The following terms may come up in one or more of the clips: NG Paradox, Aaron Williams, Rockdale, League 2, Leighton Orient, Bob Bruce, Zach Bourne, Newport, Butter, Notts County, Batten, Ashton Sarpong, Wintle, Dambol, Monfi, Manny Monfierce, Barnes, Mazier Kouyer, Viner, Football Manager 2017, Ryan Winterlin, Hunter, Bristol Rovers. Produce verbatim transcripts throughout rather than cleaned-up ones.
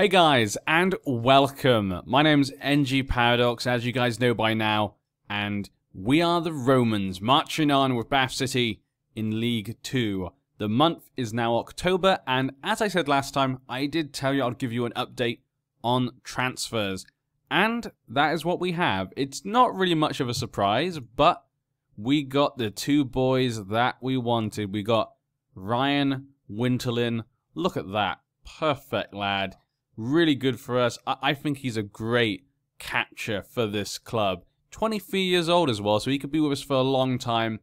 Hey guys, and welcome. My name's N G Paradox, as you guys know by now, and we are the Romans, marching on with Bath City in League two. The month is now October, and as I said last time, I did tell you I'd give you an update on transfers. And that is what we have. It's not really much of a surprise, but we got the two boys that we wanted. We got Ryan Winterlin. Look at that. Perfect lad. Really good for us. I think he's a great catcher for this club. twenty-three years old as well, so he could be with us for a long time.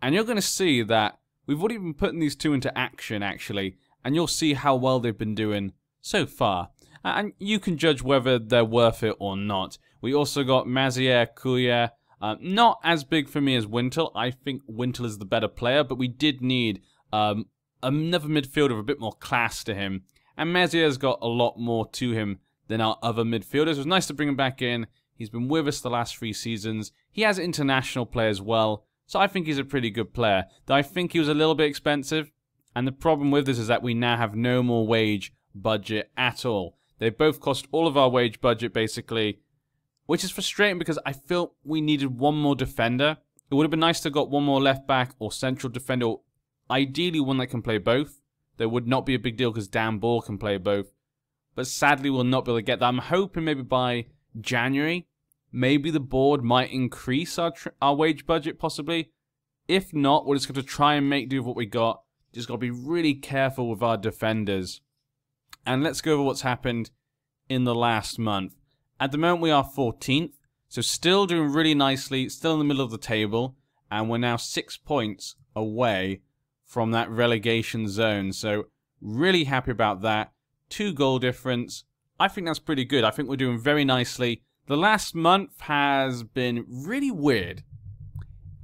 And you're going to see that we've already been putting these two into action, actually. And you'll see how well they've been doing so far. And you can judge whether they're worth it or not. We also got Mazier Kouyer. Um, not as big for me as Wintle. I think Wintle is the better player, but we did need um, another midfielder with a bit more class to him. And Mazier's got a lot more to him than our other midfielders. It was nice to bring him back in. He's been with us the last three seasons. He has international play as well. So I think he's a pretty good player. I think he was a little bit expensive. And the problem with this is that we now have no more wage budget at all. They both cost all of our wage budget, basically. Which is frustrating because I feel we needed one more defender. It would have been nice to have got one more left back or central defender. Or ideally one that can play both. There would not be a big deal because Dambol can play both. But sadly, we'll not be able to get that. I'm hoping maybe by January, maybe the board might increase our tr our wage budget, possibly. If not, we're just going to try and make do with what we got. Just got to be really careful with our defenders. And let's go over what's happened in the last month. At the moment, we are fourteenth. So still doing really nicely. Still in the middle of the table. And we're now six points away from that relegation zone, so really happy about that. Two goal difference, I think that's pretty good. I think we're doing very nicely. The last month has been really weird.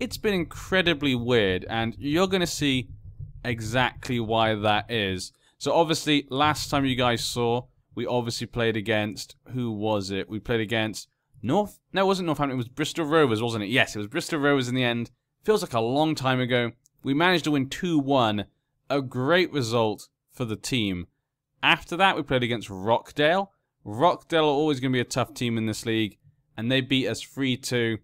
It's been incredibly weird, and you're going to see exactly why that is. So obviously, last time you guys saw, we obviously played against, who was it? We played against North, no it wasn't Northampton, it was Bristol Rovers, wasn't it? Yes, it was Bristol Rovers in the end. Feels like a long time ago. We managed to win two one, a great result for the team. After that, we played against Rockdale. Rockdale are always going to be a tough team in this league, and they beat us three two.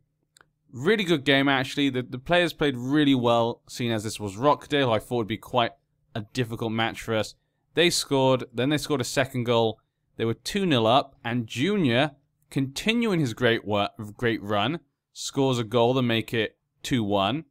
Really good game, actually. The, the players played really well, seeing as this was Rockdale. I thought it would be quite a difficult match for us. They scored, then they scored a second goal. They were two nil up, and Junior, continuing his great work, great run, scores a goal to make it two one.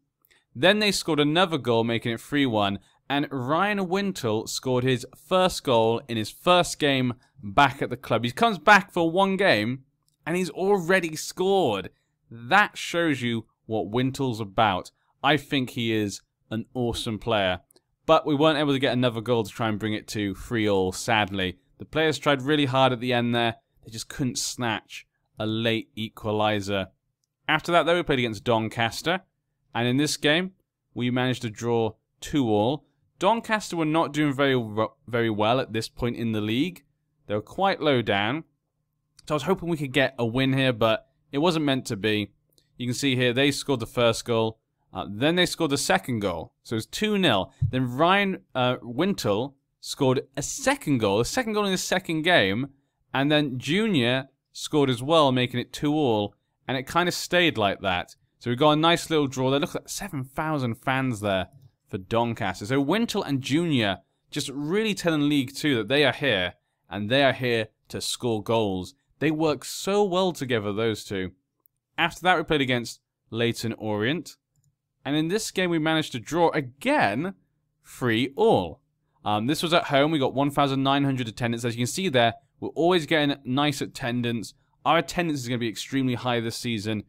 Then they scored another goal, making it three one, and Ryan Wintle scored his first goal in his first game back at the club. He comes back for one game, and he's already scored. That shows you what Wintle's about. I think he is an awesome player. But we weren't able to get another goal to try and bring it to three all, sadly. The players tried really hard at the end there. They just couldn't snatch a late equaliser. After that, though, we played against Doncaster. And in this game, we managed to draw two all. Doncaster were not doing very, very well at this point in the league. They were quite low down. So I was hoping we could get a win here, but it wasn't meant to be. You can see here, they scored the first goal. Uh, then they scored the second goal. So it was two nil. Then Ryan uh, Wintle scored a second goal. The second goal in the second game. And then Junior scored as well, making it two all. And it kind of stayed like that. So we've got a nice little draw there. Look at that, seven thousand fans there for Doncaster. So Wintle and Junior just really telling League two that they are here, and they are here to score goals. They work so well together, those two. After that, we played against Leighton Orient. And in this game, we managed to draw again, three all. Um, this was at home. We got one thousand nine hundred attendance. As you can see there, we're always getting nice attendance. Our attendance is going to be extremely high this season.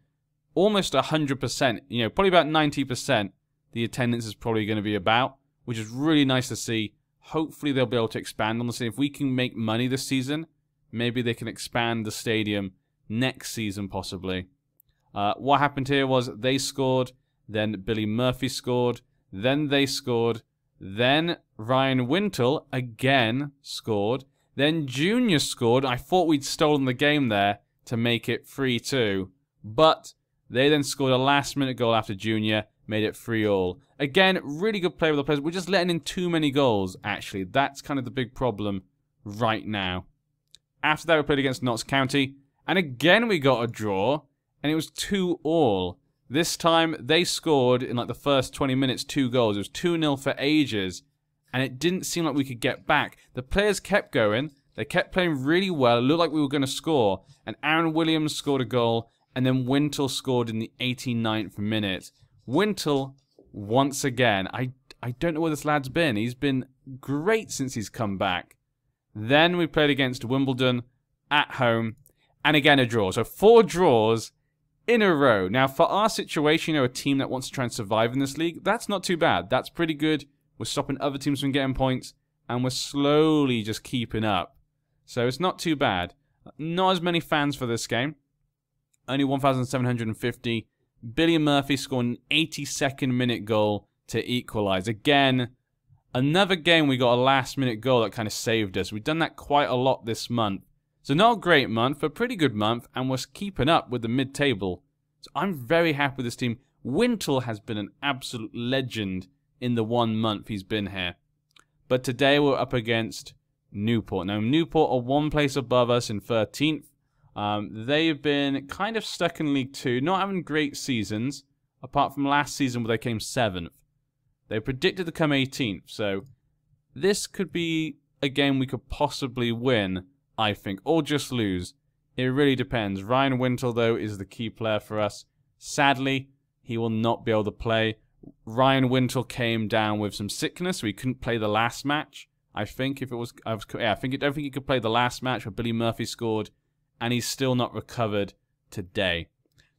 Almost one hundred percent, you know, probably about ninety percent the attendance is probably going to be about, which is really nice to see. Hopefully they'll be able to expand on the stadium. If we can make money this season, maybe they can expand the stadium next season possibly. Uh, what happened here was they scored, then Billy Murphy scored, then they scored, then Ryan Wintle again scored, then Junior scored. I thought we'd stolen the game there to make it three two, but they then scored a last-minute goal after Junior, made it three all. Again, really good play with the players. We're just letting in too many goals, actually. That's kind of the big problem right now. After that, we played against Notts County, and again we got a draw, and it was two all. This time, they scored in like the first twenty minutes, two goals. It was two nil for ages, and it didn't seem like we could get back. The players kept going. They kept playing really well. It looked like we were going to score, and Aaron Williams scored a goal, and then Wintle scored in the eighty-ninth minute. Wintle, once again, I, I don't know where this lad's been. He's been great since he's come back. Then we played against Wimbledon at home, and again a draw. So four draws in a row. Now, for our situation, you know, a team that wants to try and survive in this league, that's not too bad. That's pretty good. We're stopping other teams from getting points, and we're slowly just keeping up. So it's not too bad. Not as many fans for this game. Only one thousand seven hundred fifty. Billy Murphy scored an eighty-second minute goal to equalise. Again, another game we got a last-minute goal that kind of saved us. We've done that quite a lot this month. So not a great month, but a pretty good month, and we're keeping up with the mid-table. So I'm very happy with this team. Wintle has been an absolute legend in the one month he's been here. But today we're up against Newport. Now, Newport are one place above us in thirteenth. Um, they've been kind of stuck in League two, not having great seasons, apart from last season where they came seventh. They predicted to come eighteenth, so this could be a game we could possibly win, I think, or just lose. It really depends. Ryan Wintle, though, is the key player for us. Sadly, he will not be able to play. Ryan Wintle came down with some sickness, so he couldn't play the last match. I think if it was, I was, yeah, I think I don't think he could play the last match where Billy Murphy scored, and he's still not recovered today.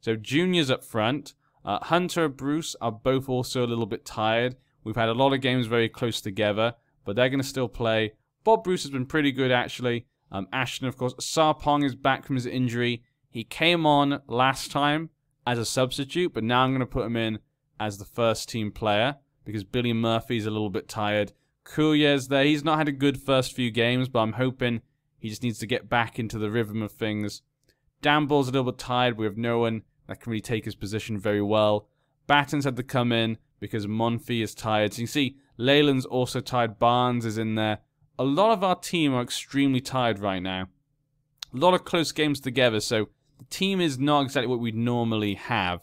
So Junior's up front. Uh, Hunter and Bruce are both also a little bit tired. We've had a lot of games very close together, but they're going to still play. Bob Bruce has been pretty good, actually. Um, Ashton, of course. Sarpong is back from his injury. He came on last time as a substitute, but now I'm going to put him in as the first-team player because Billy Murphy's a little bit tired. Kouyer's there. He's not had a good first few games, but I'm hoping he just needs to get back into the rhythm of things. Dambol's a little bit tired. We have no one that can really take his position very well. Batten's had to come in because Monfi is tired. So you can see Leyland's also tired. Barnes is in there. A lot of our team are extremely tired right now. A lot of close games together, so the team is not exactly what we'd normally have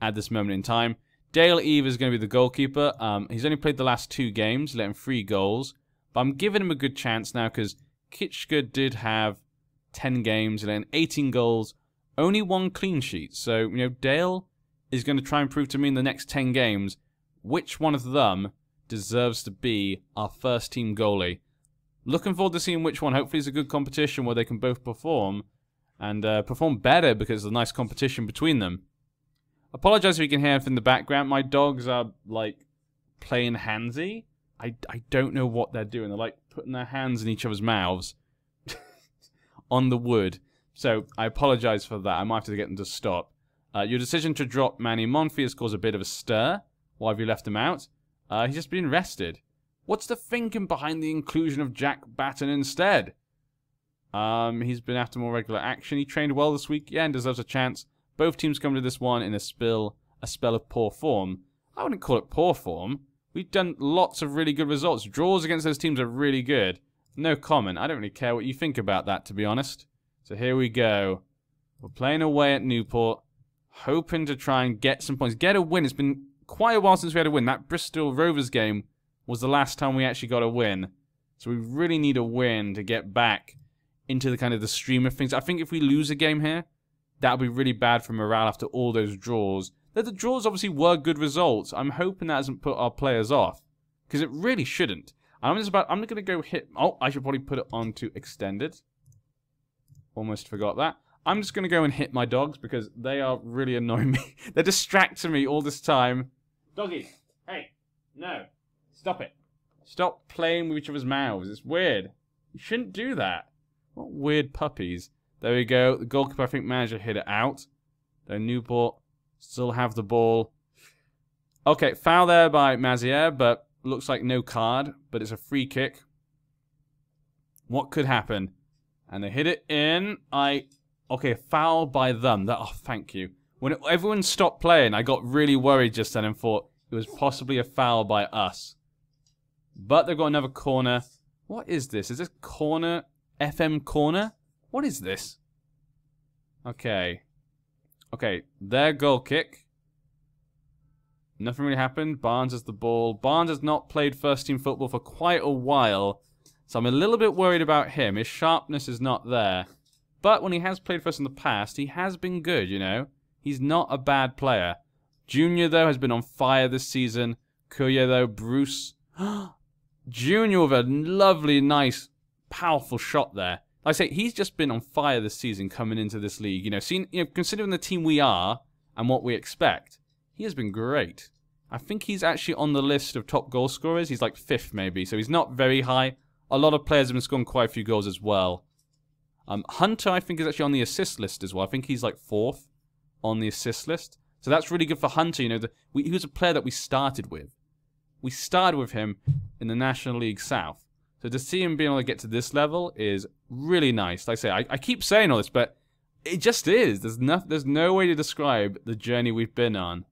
at this moment in time. Dale Eve is going to be the goalkeeper. Um, he's only played the last two games, letting three goals. But I'm giving him a good chance now because Kitschka did have ten games, letting eighteen goals. Only one clean sheet, so you know Dale is going to try and prove to me in the next ten games which one of them deserves to be our first team goalie. Looking forward to seeing which one. Hopefully, it's a good competition where they can both perform and uh, perform better because of the nice competition between them. Apologise if you can hear it in the background. My dogs are like playing handsy. I I don't know what they're doing. They're like putting their hands in each other's mouths on the wood. So I apologise for that. I might have to get them to stop. Uh, your decision to drop Manny Monfierce caused a bit of a stir. Why have you left him out? Uh, he's just been rested. What's the thinking behind the inclusion of Jack Batten instead? Um, he's been after more regular action. He trained well this week, yeah, and deserves a chance. Both teams come to this one in a spill, a spell of poor form. I wouldn't call it poor form. We've done lots of really good results. Draws against those teams are really good. No comment. I don't really care what you think about that, to be honest. So here we go. We're playing away at Newport, hoping to try and get some points. Get a win. It's been quite a while since we had a win. That Bristol Rovers game was the last time we actually got a win. So we really need a win to get back into the kind of the stream of things. I think if we lose a game here, that'll be really bad for morale after all those draws. Though the draws obviously were good results. I'm hoping that hasn't put our players off. Because it really shouldn't. I'm just about I'm gonna go hit oh, I should probably put it on to extended. Almost forgot that. I'm just going to go and hit my dogs because they are really annoying me. They're distracting me all this time. Doggies, hey, no, stop it. Stop playing with each other's mouths. It's weird. You shouldn't do that. What weird puppies. There we go. The goalkeeper, I think, managed to hit it out. Though Newport still have the ball. Okay, foul there by Mazier, but looks like no card, but it's a free kick. What could happen? And they hit it in. I okay, foul by them. That oh, thank you. When it, everyone stopped playing, I got really worried just then and thought it was possibly a foul by us. But they've got another corner. What is this? Is this corner F M corner? What is this? Okay. Okay, their goal kick. Nothing really happened. Barnes has the ball. Barnes has not played first-team football for quite a while, so I'm a little bit worried about him. His sharpness is not there. But when he has played for us in the past, he has been good, you know. He's not a bad player. Junior, though, has been on fire this season. Kouyer, though, Bruce. Junior with a lovely, nice, powerful shot there. Like I say, he's just been on fire this season coming into this league. You know, seeing, you know, considering the team we are and what we expect, he has been great. I think he's actually on the list of top goal scorers. He's like fifth, maybe, so he's not very high. A lot of players have been scoring quite a few goals as well. Um, Hunter, I think, is actually on the assist list as well. I think he's like fourth on the assist list. So that's really good for Hunter. You know, the, we, he was a player that we started with. We started with him in the National League South. So to see him being able to get to this level is really nice. Like I say, I, I keep saying all this, but it just is. There's no, there's no way to describe the journey we've been on.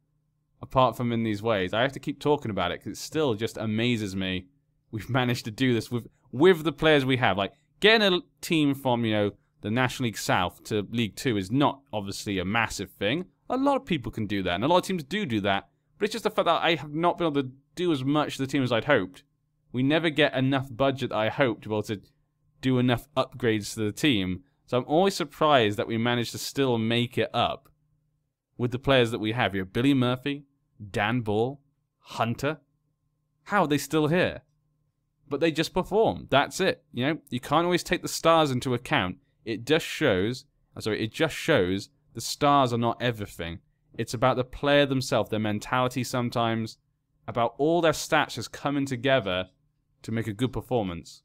Apart from in these ways, I have to keep talking about it because it still just amazes me. We've managed to do this with with the players we have. Like getting a team from, you know, the National League South to League Two is not obviously a massive thing. A lot of people can do that, and a lot of teams do do that. But it's just the fact that I have not been able to do as much to the team as I'd hoped. We never get enough budget that I hoped to be able to do enough upgrades to the team. So I'm always surprised that we managed to still make it up. With the players that we have here, Billy Murphy, Dambol, Hunter, how are they still here? But they just perform. That's it. You know, you can't always take the stars into account. It just shows. I'm sorry, it just shows the stars are not everything. It's about the player themselves, their mentality sometimes, about all their stats just coming together to make a good performance.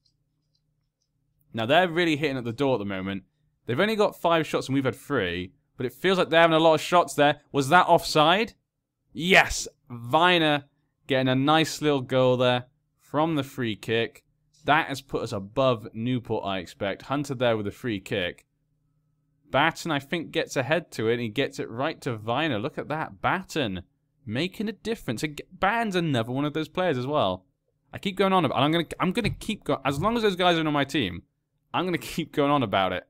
Now they're really hitting at the door at the moment. They've only got five shots and we've had three. But it feels like they're having a lot of shots there. Was that offside? Yes! Viner getting a nice little goal there from the free kick. That has put us above Newport, I expect. Hunter there with a free kick. Batten, I think, gets ahead to it. And he gets it right to Viner. Look at that. Batten making a difference. Batten's another one of those players as well. I keep going on about it. I'm going to I'm gonna keep going. As long as those guys are on my team, I'm going to keep going on about it.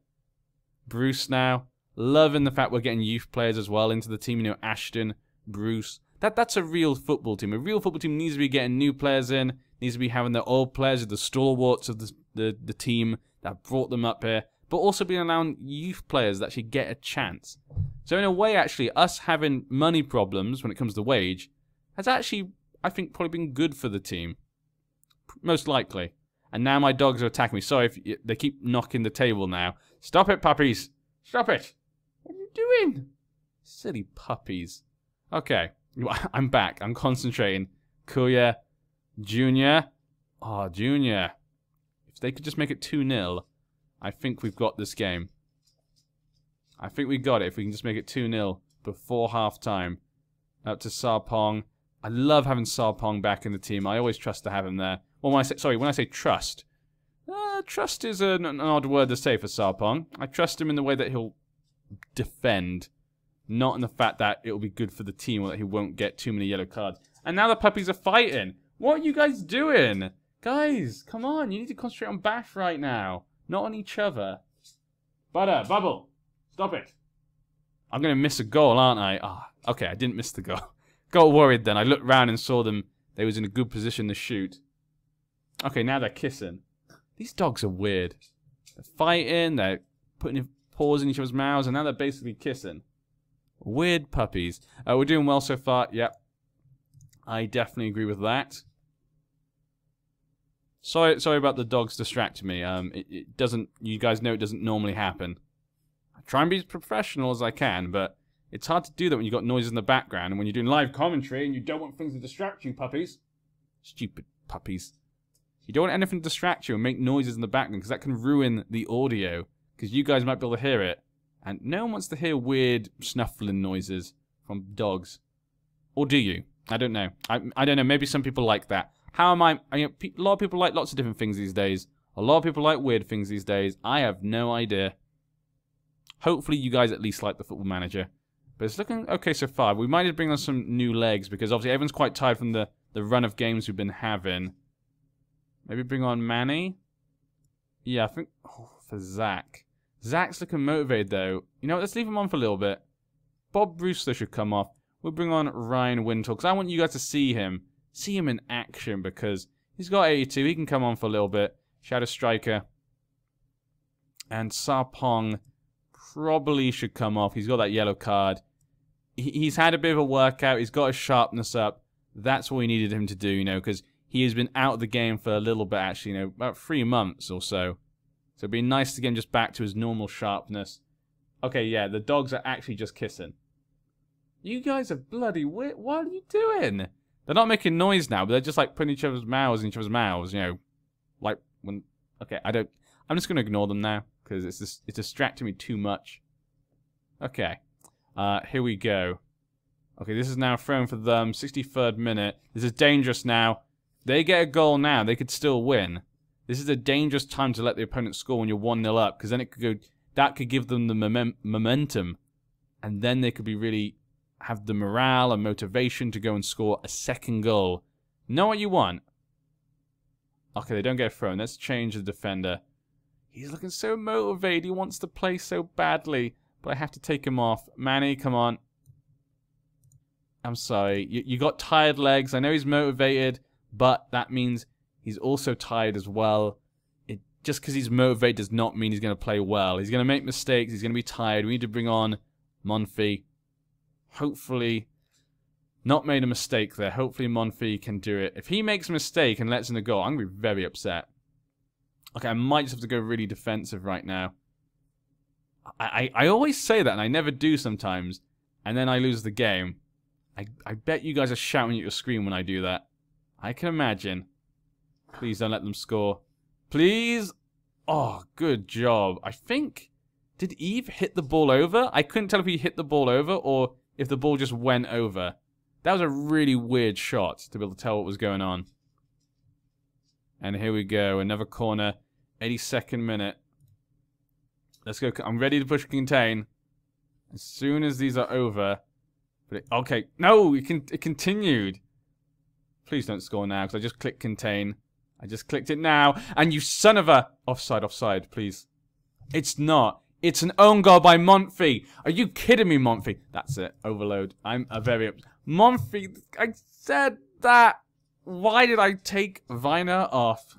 Bruce now. Loving the fact we're getting youth players as well into the team. You know, Ashton, Bruce. That, that's a real football team. A real football team needs to be getting new players in. Needs to be having the old players, the stalwarts of the, the, the team that brought them up here. But also being allowing youth players that actually get a chance. So in a way, actually, us having money problems when it comes to wage has actually, I think, probably been good for the team. Most likely. And now my dogs are attacking me. Sorry, if you, they keep knocking the table now. Stop it, puppies. Stop it. What are you doing? Silly puppies. Okay. I'm back. I'm concentrating. Kouyer. Junior. Ah, oh, Junior. If they could just make it two nil, I think we've got this game. I think we got it if we can just make it two nil before half-time. Up to Sarpong. I love having Sarpong back in the team. I always trust to have him there. Well, when I say, sorry, when I say trust, uh, trust is an, an odd word to say for Sarpong. I trust him in the way that he'll defend, not in the fact that it'll be good for the team or that he won't get too many yellow cards. And now the puppies are fighting. What are you guys doing? Guys, come on. You need to concentrate on Bath right now, not on each other. Butter, Bubble, stop it. I'm going to miss a goal, aren't I? Ah, oh, okay, I didn't miss the goal. Got worried then. I looked round and saw them. They was in a good position to shoot. Okay, now they're kissing. These dogs are weird. They're fighting, they're putting in paws in each other's mouths, and now they're basically kissing. Weird puppies. Uh, we're doing well so far. Yep. I definitely agree with that. Sorry, sorry about the dogs distracting me. Um, it, it doesn't. You guys know it doesn't normally happen. I try and be as professional as I can, but it's hard to do that when you've got noises in the background and when you're doing live commentary and you don't want things to distract you, puppies. Stupid puppies. You don't want anything to distract you and make noises in the background because that can ruin the audio. Because you guys might be able to hear it. And no one wants to hear weird snuffling noises from dogs. Or do you? I don't know. I, I don't know. Maybe some people like that. How am I? I you know, pe a lot of people like lots of different things these days. A lot of people like weird things these days. I have no idea. Hopefully you guys at least like the Football Manager. But it's looking okay so far. We might need to bring on some new legs because obviously everyone's quite tired from the, the run of games we've been having. Maybe bring on Manny. Yeah, I think... Oh, for Zach. Zach's looking motivated, though. You know what? Let's leave him on for a little bit. Bob Bruce though should come off. We'll bring on Ryan Wintle, because I want you guys to see him. See him in action, because he's got eighty-two. He can come on for a little bit. Shadow Striker. And Sarpong probably should come off. He's got that yellow card. He's had a bit of a workout. He's got his sharpness up. That's what we needed him to do, you know, because he has been out of the game for a little bit, actually, you know, about three months or so. So it'd be nice to get him just back to his normal sharpness. Okay, yeah, the dogs are actually just kissing. You guys are bloody weird. What are you doing? They're not making noise now, but they're just, like, putting each other's mouths in each other's mouths, you know. Like, when... Okay, I don't... I'm just going to ignore them now, because it's just, it's distracting me too much. Okay. Uh, here we go. Okay, this is now thrown for them. sixty-third minute. This is dangerous now. They get a goal now. They could still win. This is a dangerous time to let the opponent score when you're one nil up, because then it could go... That could give them the mem momentum. And then they could be really... have the morale and motivation to go and score a second goal. Know what you want. Okay, they don't get thrown. Let's change the defender. He's looking so motivated. He wants to play so badly. But I have to take him off. Manny, come on. I'm sorry. You, you got tired legs. I know he's motivated, but that means he's also tired as well. It, just because he's motivated does not mean he's going to play well. He's going to make mistakes. He's going to be tired. We need to bring on Monfi. Hopefully, not made a mistake there. Hopefully, Monfi can do it. If he makes a mistake and lets in the goal, I'm going to be very upset. Okay, I might just have to go really defensive right now. I, I, I always say that, and I never do sometimes. And then I lose the game. I, I bet you guys are shouting at your screen when I do that. I can imagine. Please don't let them score. Please. Oh, good job. I think... Did Eve hit the ball over? I couldn't tell if he hit the ball over or... if the ball just went over. That was a really weird shot to be able to tell what was going on. And here we go. Another corner. eighty-second minute. Let's go. I'm ready to push contain. As soon as these are over. But it, okay. No! It, can, it continued. Please don't score now because I just clicked contain. I just clicked it now. And you son of a... Offside, offside, please. It's not. It's an own goal by Monfi. Are you kidding me, Monfi? That's it. Overload. I'm a very upset. Monfi, I said that. Why did I take Viner off?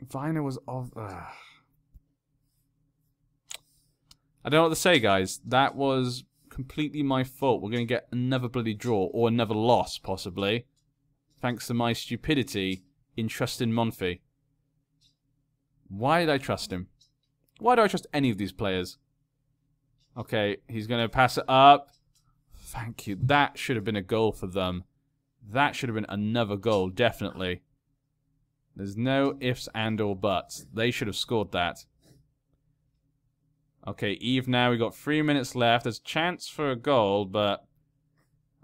Viner was off. Ugh. I don't know what to say, guys. That was completely my fault. We're going to get another bloody draw or another loss, possibly. Thanks to my stupidity in trusting Monfi. Why did I trust him? Why do I trust any of these players? Okay, he's going to pass it up. Thank you. That should have been a goal for them. That should have been another goal, definitely. There's no ifs and or buts. They should have scored that. Okay, Eve now. We've got three minutes left. There's a chance for a goal, but...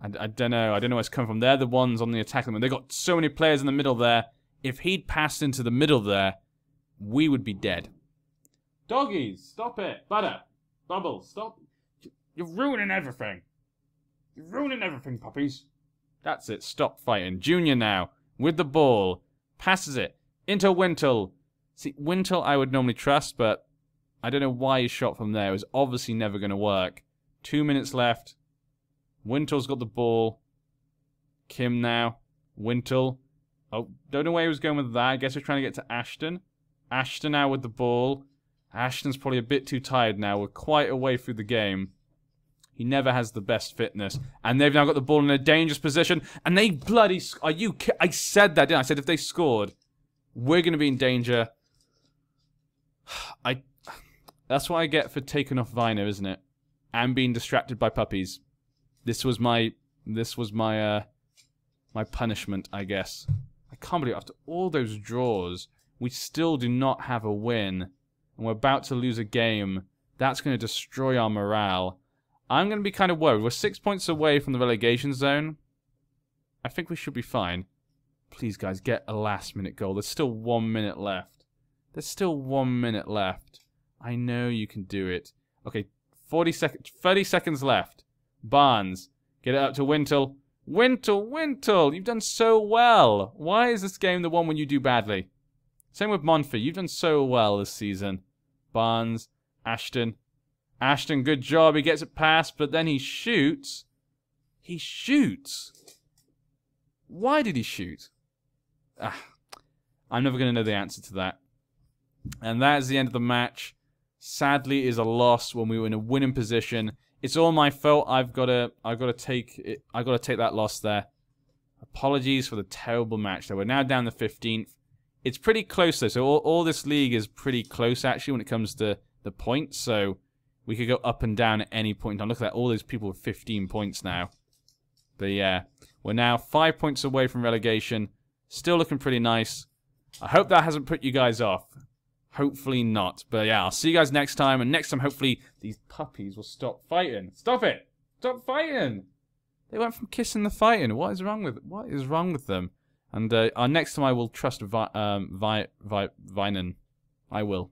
I, I don't know. I don't know where it's come from. They're the ones on the attack. They've got so many players in the middle there. If he'd passed into the middle there, we would be dead. Doggies, stop it. Butter, Bubble, stop. You're ruining everything. You're ruining everything, puppies. That's it. Stop fighting. Junior now, with the ball. Passes it into Wintle. See, Wintle I would normally trust, but I don't know why his shot from there. It was obviously never going to work. Two minutes left. Wintle's got the ball. Kim now. Wintle. Oh, don't know where he was going with that. I guess we're trying to get to Ashton. Ashton now with the ball. Ashton's probably a bit too tired now. We're quite a way through the game. He never has the best fitness. And they've now got the ball in a dangerous position. And they bloody... Are you ki I said that, didn't I? I said if they scored, we're going to be in danger. I. That's what I get for taking off Viner, isn't it? And being distracted by puppies. This was my... This was my, uh... my punishment, I guess. I can't believe after all those draws, we still do not have a win. And we're about to lose a game. That's going to destroy our morale. I'm going to be kind of worried. We're six points away from the relegation zone. I think we should be fine. Please, guys, get a last-minute goal. There's still one minute left. There's still one minute left. I know you can do it. Okay, forty sec thirty seconds left. Barnes, get it up to Wintle. Wintle, Wintle, you've done so well. Why is this game the one when you do badly? Same with Monfort. You've done so well this season. Barnes, Ashton. Ashton, good job. He gets it past, but then he shoots. He shoots. Why did he shoot? Ah, I'm never going to know the answer to that. And that is the end of the match. Sadly, it is a loss when we were in a winning position. It's all my fault. I've got to. I've got to take. It, I've got to take that loss there. Apologies for the terrible match. Though we're now down the fifteenth. It's pretty close though. So all, all this league is pretty close actually when it comes to the points. So we could go up and down at any point. Now look at that. All those people with fifteen points now. But yeah, we're now five points away from relegation. Still looking pretty nice. I hope that hasn't put you guys off. Hopefully not. But yeah, I'll see you guys next time. And next time, hopefully, these puppies will stop fighting. Stop it! Stop fighting! They went from kissing to fighting. What is wrong with What is wrong with them? And uh, our next time, I will trust Vi um, Vi Vi Vinen. I will.